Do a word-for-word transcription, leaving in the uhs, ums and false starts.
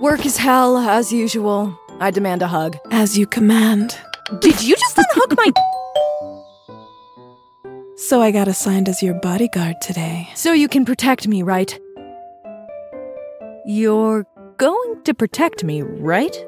Work is hell, as usual. I demand a hug. As you command. Did you just unhook my... So I got assigned as your bodyguard today. So you can protect me, right? You're going to protect me, right?